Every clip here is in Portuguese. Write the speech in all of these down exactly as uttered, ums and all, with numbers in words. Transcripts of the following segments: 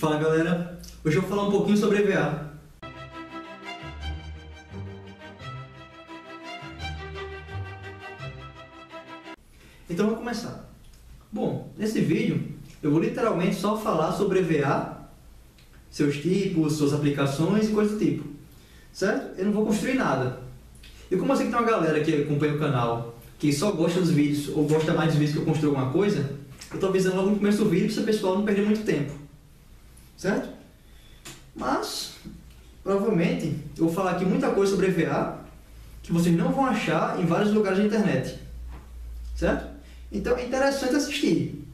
Fala galera, hoje eu vou falar um pouquinho sobre E V A. Então vamos começar. Bom, nesse vídeo eu vou literalmente só falar sobre E V A, seus tipos, suas aplicações e coisa do tipo, certo? Eu não vou construir nada. E como eu sei que tem uma galera que acompanha o canal que só gosta dos vídeos ou gosta mais dos vídeos que eu construo alguma coisa, eu estou avisando logo no começo do vídeo para o pessoal não perder muito tempo, certo? Mas, provavelmente, eu vou falar aqui muita coisa sobre E V A que vocês não vão achar em vários lugares da internet, certo? Então é interessante assistir,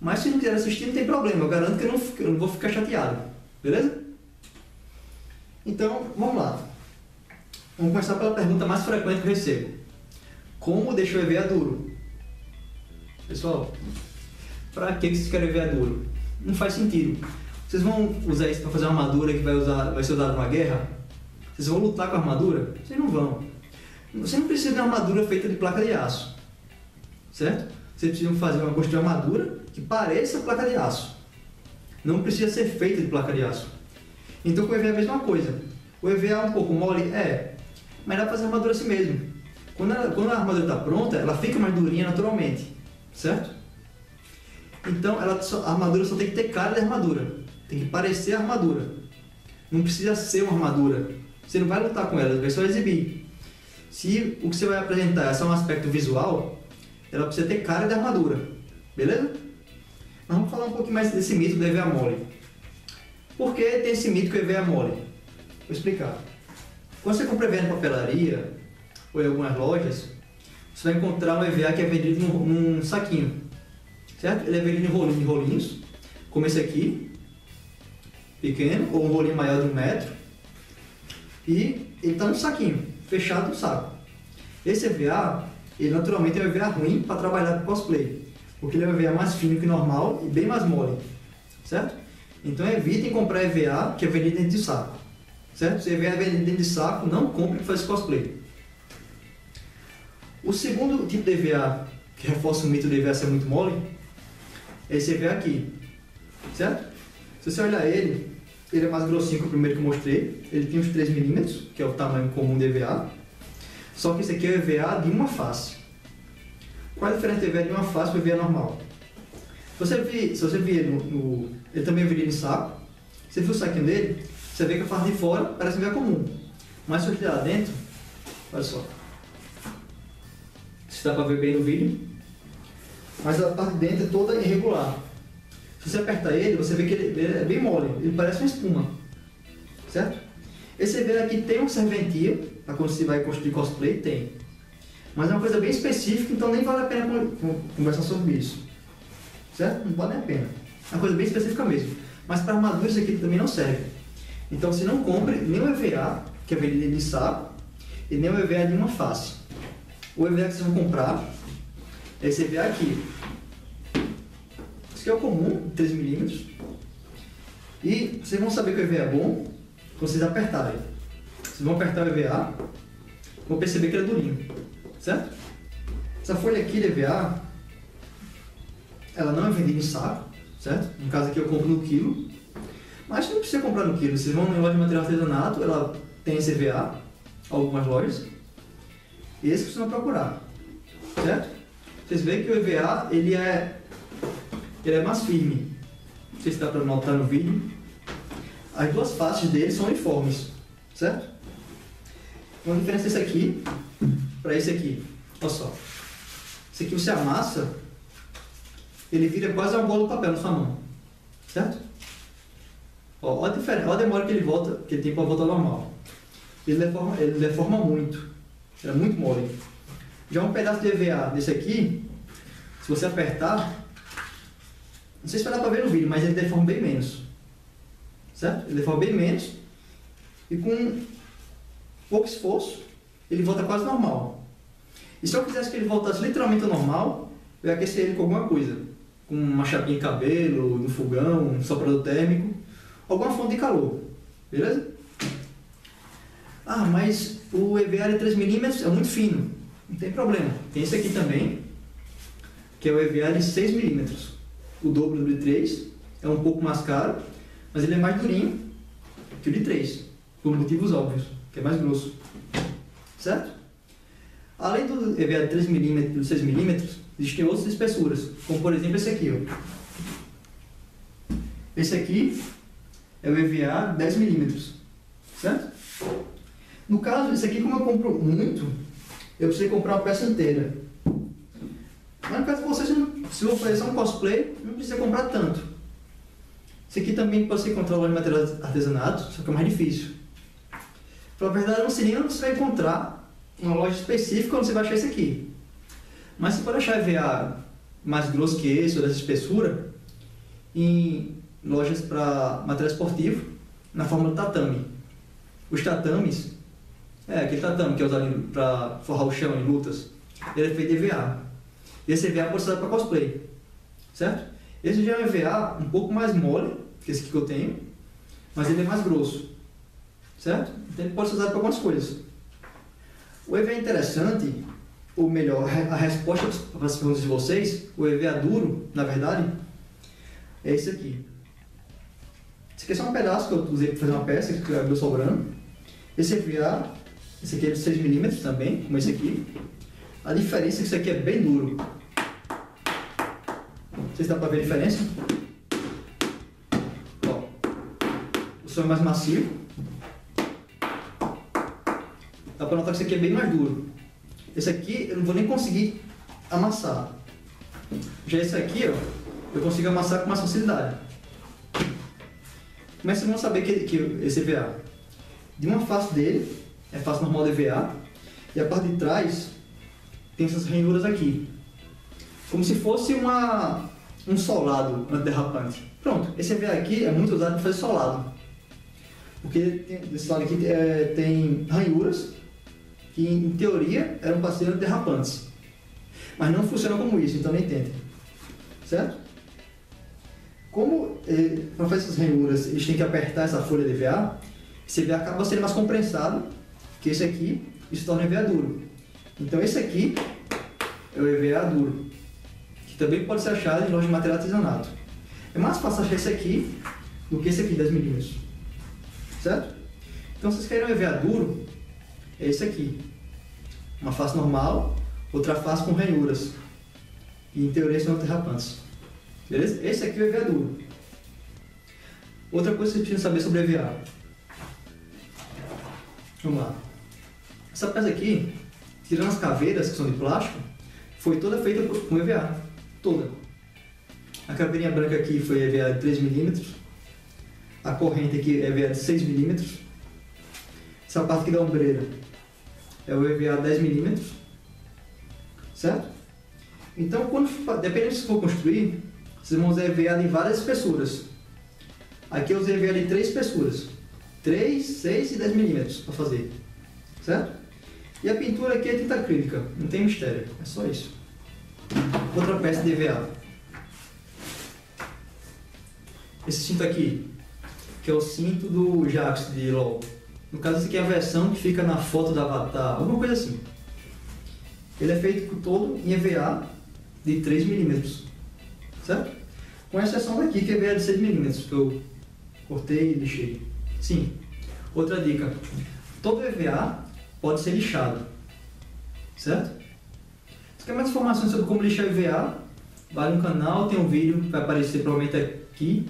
mas se não quiser assistir não tem problema, eu garanto que eu não, eu não vou ficar chateado, beleza? Então, vamos lá. Vamos começar pela pergunta mais frequente que eu recebo. Como deixar o E V A duro? Pessoal, pra que vocês querem E V A duro? Não faz sentido. Vocês vão usar isso para fazer uma armadura que vai, usar, vai ser usada numa guerra? Vocês vão lutar com a armadura? Vocês não vão. Você não precisa de uma armadura feita de placa de aço, certo? Vocês precisam fazer uma construir uma armadura que pareça placa de aço. Não precisa ser feita de placa de aço. Então com o E V A é a mesma coisa. O E V A é um pouco mole? É. Mas dá para fazer armadura assim mesmo. Quando, ela, quando a armadura está pronta, ela fica mais durinha naturalmente, certo? Então ela só, a armadura só tem que ter cara de armadura. Tem que parecer a armadura. Não precisa ser uma armadura. Você não vai lutar com ela, vai só exibir. Se o que você vai apresentar é só um aspecto visual, ela precisa ter cara de armadura, beleza? Mas vamos falar um pouquinho mais desse mito do E V A mole. Por que tem esse mito que o E V A é mole? Vou explicar. Quando você compra E V A na papelaria ou em algumas lojas, você vai encontrar um E V A que é vendido num, num saquinho, certo? Ele é vendido em rolinhos, em rolinhos, como esse aqui, pequeno, ou um rolinho maior de um metro, e ele está num saquinho, fechado no saco. Esse E V A, ele naturalmente é um E V A ruim para trabalhar com cosplay, porque ele é um E V A mais fino que normal e bem mais mole, certo? Então evitem comprar E V A que é vendido dentro de saco, certo? Se E V A é vendido dentro de saco, não compre para fazer cosplay. O segundo tipo de E V A que reforça o mito de E V A ser muito mole é esse E V A aqui, certo? Se você olhar ele, ele é mais grossinho que o primeiro que eu mostrei, ele tem uns três milímetros, que é o tamanho comum de E V A, só que esse aqui é o E V A de uma face. Qual é a diferença do E V A de uma face para o E V A normal? Se você vir, se você vir no, no, ele também é vendido em saco, se você vir o saquinho dele, você vê que a parte de fora parece um E V A comum, mas se você olhar lá dentro, olha só, se dá para ver bem no vídeo, mas a parte de dentro é toda irregular. Se você apertar ele, você vê que ele é bem mole, ele parece uma espuma, certo? Esse E V A aqui tem um serventia, para quando você vai construir cosplay, tem, mas é uma coisa bem específica, então nem vale a pena conversar sobre isso, certo? Não vale a pena, é uma coisa bem específica mesmo, mas para armadura isso aqui também não serve, então você não compre nem o E V A, que é vendido de saco, e nem o E V A de uma face. O E V A que vocês vão comprar é esse E V A aqui. Esse aqui é o comum, três milímetros. E vocês vão saber que o E V A é bom quando vocês apertarem. Vocês vão apertar o E V A, vão perceber que ele é durinho, certo? Essa folha aqui de E V A, ela não é vendida em saco, certo? No caso aqui eu compro no quilo, mas não precisa comprar no quilo. Vocês vão em loja de material artesanato, ela tem esse E V A, algumas lojas. Esse que vocês vão procurar, certo? Vocês veem que o E V A, ele é, ele é mais firme. Não sei se dá para notar no vídeo. As duas faces dele são uniformes, certo? Uma diferença desse aqui para esse aqui. Olha só. Esse aqui você amassa, ele vira quase uma bola de papel na sua mão, certo? Ó, olha a diferença, olha a demora que ele volta, que ele tem para voltar normal. Ele deforma, ele deforma muito. Era muito mole. Já um pedaço de E V A desse aqui, se você apertar, não sei se vai dar para ver no vídeo, mas ele deforma bem menos, certo? Ele deforma bem menos e com pouco esforço ele volta quase normal. E se eu quisesse que ele voltasse literalmente ao normal, eu ia aquecer ele com alguma coisa, com uma chapinha de cabelo, no fogão, um soprador térmico, alguma fonte de calor, beleza? Ah, mas o E V A de três milímetros é muito fino. Não tem problema. Tem esse aqui também, que é o E V A de seis milímetros. O dobro do de três, é um pouco mais caro, mas ele é mais durinho que o de três, por motivos óbvios, que é mais grosso, certo? Além do E V A de três milímetros e do seis milímetros, existem outras espessuras, como por exemplo esse aqui, ó. Esse aqui é o E V A dez milímetros, certo? No caso, esse aqui, como eu compro muito, eu precisei comprar uma peça inteira. Mas no caso de vocês, se eu oferecer um cosplay, não precisa comprar tanto. Esse aqui também pode ser encontrado em materiais artesanatos, só que é mais difícil. Pra verdade, eu não sei nem onde você vai encontrar uma loja específica onde você vai achar esse aqui. Mas você pode achar E V A mais grosso que esse, ou dessa espessura, em lojas para material esportivo, na forma de tatame. Os tatames, é aquele tatame que é usado para forrar o chão em lutas, ele é feito de E V A. Esse E V A pode ser usado para cosplay, certo? Esse já é um E V A um pouco mais mole que esse que eu tenho, mas ele é mais grosso, certo? Então ele pode ser usado para algumas coisas. O E V A é interessante, ou melhor, a resposta para as perguntas de vocês, o E V A duro, na verdade, é esse aqui. Esse aqui é só um pedaço que eu usei para fazer uma peça, que eu acabei sobrando. Esse E V A, esse aqui é de seis milímetros também, como esse aqui. A diferença é que esse aqui é bem duro. Vocês dá para ver a diferença? Ó, o som é mais macio. Dá para notar que esse aqui é bem mais duro. Esse aqui eu não vou nem conseguir amassar. Já esse aqui, ó, eu consigo amassar com mais facilidade. Mas vocês vão saber que, que esse E V A, de uma face dele, é face normal do E V A, e a parte de trás tem essas ranhuras aqui. Como se fosse uma... um solado antiderrapante. Pronto, esse E V A aqui é muito usado para fazer solado, porque desse lado aqui é, tem ranhuras que em teoria eram para ser antiderrapantes, mas não funcionam como isso, então nem tentem, certo? Como eh, para fazer essas ranhuras eles têm que apertar essa folha de E V A, esse E V A acaba sendo mais comprensado que esse aqui, isso torna E V A duro. Então esse aqui é o E V A duro, também pode ser achado em lojas de material artesanato. É mais fácil achar esse aqui do que esse aqui, dez milímetros, certo? Então, se vocês querem um E V A duro, é esse aqui. Uma face normal, outra face com ranhuras. E, em teoria, são antiderrapantes. Beleza? Esse aqui é o E V A duro. Outra coisa que vocês precisam saber sobre E V A. Vamos lá. Essa peça aqui, tirando as caveiras que são de plástico, foi toda feita com E V A. Toda. A caveirinha branca aqui foi E V A de três milímetros, a corrente aqui é E V A de seis milímetros, essa parte aqui da ombreira é o E V A dez milímetros, certo? Então, quando, dependendo do que você for construir, vocês vão usar E V A de várias espessuras. Aqui eu usei E V A de três espessuras, três, seis e dez milímetros para fazer, certo? E a pintura aqui é tinta acrílica, não tem mistério, é só isso. Outra peça de E V A. Esse cinto aqui, que é o cinto do Jax de LOL. No caso, esse aqui é a versão que fica na foto do avatar, alguma coisa assim. Ele é feito todo em E V A de três milímetros, certo? Com exceção daqui, que é E V A de seis milímetros, que eu cortei e lixei. Sim. Outra dica. Todo E V A pode ser lixado, certo? Se quer mais informações sobre como lixar E V A, vai no canal, tem um vídeo que vai aparecer provavelmente aqui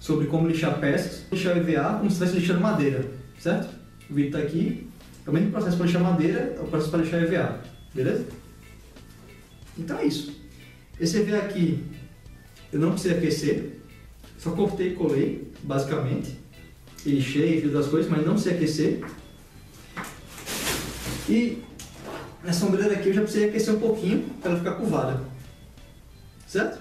sobre como lixar peças. Lixar E V A como se estivesse lixando madeira, certo? O vídeo está aqui. É o mesmo processo para lixar madeira, é o processo para lixar E V A, beleza? Então é isso. Esse E V A aqui eu não precisei aquecer, só cortei e colei, basicamente. E lixei, fiz as coisas, mas não precisei aquecer. E nessa ombreira aqui eu já precisei aquecer um pouquinho para ela ficar curvada, certo?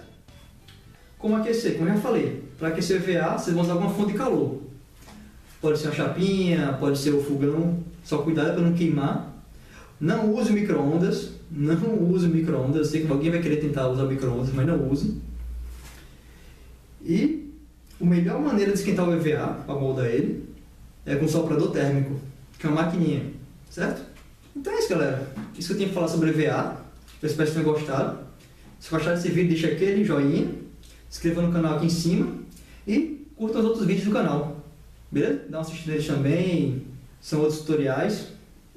Como aquecer? Como eu já falei, para aquecer o E V A vocês vão usar alguma fonte de calor. Pode ser uma chapinha, pode ser o fogão, só cuidado para não queimar. Não use micro-ondas, não use micro-ondas, eu sei que alguém vai querer tentar usar micro-ondas, mas não use. E a melhor maneira de esquentar o E V A, para moldar ele, é com um soprador térmico, que é uma maquininha, certo? Então é isso, galera. Isso que eu tinha que falar sobre E V A. Eu espero que vocês tenham gostado. Se gostaram desse vídeo, deixa aquele joinha. Se inscreva no canal aqui em cima. E curtam os outros vídeos do canal, beleza? Dá uma assistida eles também, são outros tutoriais,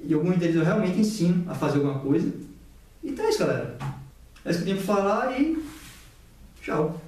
e alguns deles eu realmente ensino a fazer alguma coisa. Então é isso, galera. É isso que eu tenho pra falar e tchau.